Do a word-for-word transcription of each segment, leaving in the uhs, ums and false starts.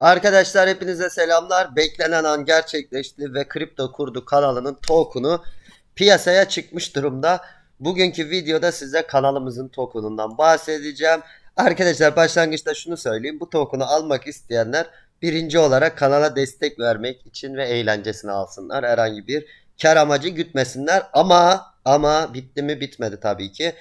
Arkadaşlar hepinize selamlar. Beklenen an gerçekleşti ve kripto kurdu kanalının token'u piyasaya çıkmış durumda. Bugünkü videoda size kanalımızın token'undan bahsedeceğim. Arkadaşlar başlangıçta şunu söyleyeyim. Bu token'u almak isteyenler birinci olarak kanala destek vermek için ve eğlencesini alsınlar. Herhangi bir kar amacı gütmesinler. Ama ama bitti mi? Bitmedi tabii ki.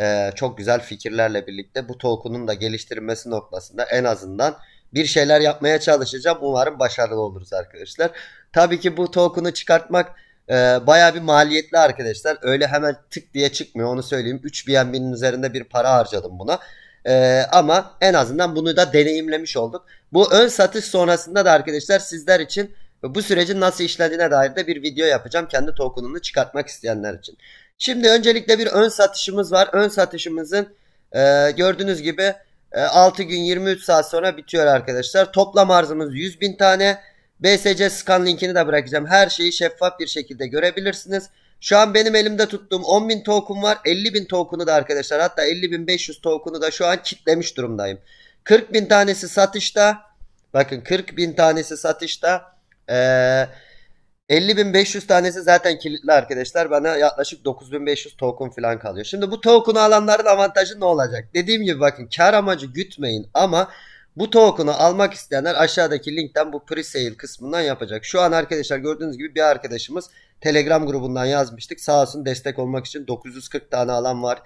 Ee, çok güzel fikirlerle birlikte bu token'un da geliştirilmesi noktasında en azından bir şeyler yapmaya çalışacağım. Umarım başarılı oluruz arkadaşlar. Tabii ki bu token'u çıkartmak e, bayağı bir maliyetli arkadaşlar. Öyle hemen tık diye çıkmıyor. Onu söyleyeyim. üç B N B'nin üzerinde bir para harcadım buna. E, ama en azından bunu da deneyimlemiş olduk. Bu ön satış sonrasında da arkadaşlar sizler için bu sürecin nasıl işlediğine dair de bir video yapacağım. Kendi token'unu çıkartmak isteyenler için. Şimdi öncelikle bir ön satışımız var. Ön satışımızın e, gördüğünüz gibi altı gün yirmi üç saat sonra bitiyor arkadaşlar. Toplam arzımız yüz bin tane. B S C Scan linkini de bırakacağım. Her şeyi şeffaf bir şekilde görebilirsiniz. Şu an benim elimde tuttuğum on bin token var. elli bin token'u da arkadaşlar, hatta elli bin beş yüz token'u da şu an kitlemiş durumdayım. kırk bin tanesi satışta. Bakın kırk bin tanesi satışta. Ee, elli bin beş yüz tanesi zaten kilitli arkadaşlar. Bana yaklaşık dokuz bin beş yüz token falan kalıyor. Şimdi bu token'u alanların avantajı ne olacak? Dediğim gibi bakın kar amacı gütmeyin ama bu token'u almak isteyenler aşağıdaki linkten bu pre-sale kısmından yapacak. Şu an arkadaşlar gördüğünüz gibi bir arkadaşımız Telegram grubundan yazmıştık. Sağ olsun destek olmak için dokuz yüz kırk tane alan var.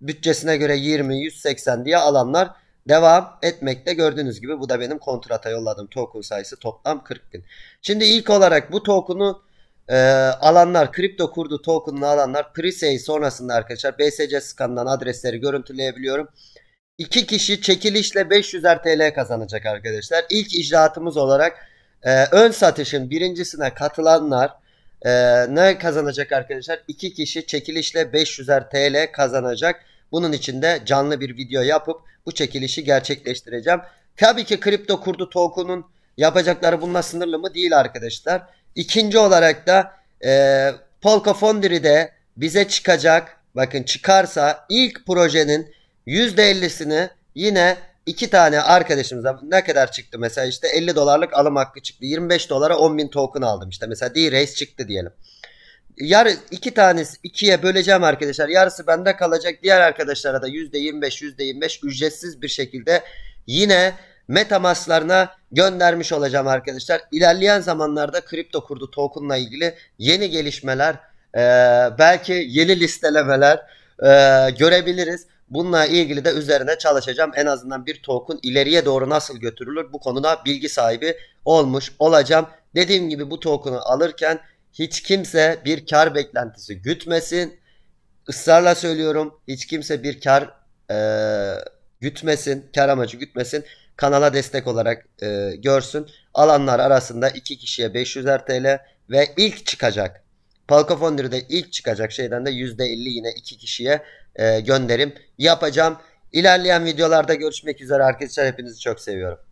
Bütçesine göre yirmi, yüz seksen diye alanlar devam etmekte. Gördüğünüz gibi bu da benim kontrata yolladığım token sayısı, toplam kırk bin. Şimdi ilk olarak bu token'u e, alanlar, kripto kurdu token'unu alanlar pre-sale sonrasında arkadaşlar B S C Scan'dan adresleri görüntüleyebiliyorum. iki kişi çekilişle beş yüzer T L kazanacak arkadaşlar. İlk icraatımız olarak e, ön satışın birincisine katılanlar e, ne kazanacak arkadaşlar? iki kişi çekilişle beş yüzer T L kazanacak. Bunun için de canlı bir video yapıp bu çekilişi gerçekleştireceğim. Tabii ki kripto kurdu token'un yapacakları bununla sınırlı mı? Değil arkadaşlar. İkinci olarak da e, Polka Fondiri'de bize çıkacak. Bakın çıkarsa ilk projenin yüzde ellisini yine iki tane arkadaşımıza, ne kadar çıktı mesela, işte elli dolarlık alım hakkı çıktı. yirmi beş dolara on bin token aldım işte. Mesela D-Race çıktı diyelim. Yarı iki tanesi ikiye böleceğim arkadaşlar. Yarısı bende kalacak. Diğer arkadaşlara da yüzde yirmi beş yüzde yirmi beş ücretsiz bir şekilde yine MetaMask'larına göndermiş olacağım arkadaşlar. İlerleyen zamanlarda kripto kurdu token'la ilgili yeni gelişmeler, e, belki yeni listelemeler e, görebiliriz. Bununla ilgili de üzerine çalışacağım. En azından bir token ileriye doğru nasıl götürülür bu konuda bilgi sahibi olmuş olacağım. Dediğim gibi bu token'u alırken hiç kimse bir kar beklentisi gütmesin. Israrla söylüyorum. Hiç kimse bir kar e, gütmesin. Kar amacı gütmesin. Kanala destek olarak e, görsün. Alanlar arasında iki kişiye beş yüzer T L ve ilk çıkacak, Polka Fondiri'de ilk çıkacak şeyden de yüzde elli yine iki kişiye e, gönderim yapacağım. İlerleyen videolarda görüşmek üzere arkadaşlar. Hepinizi çok seviyorum.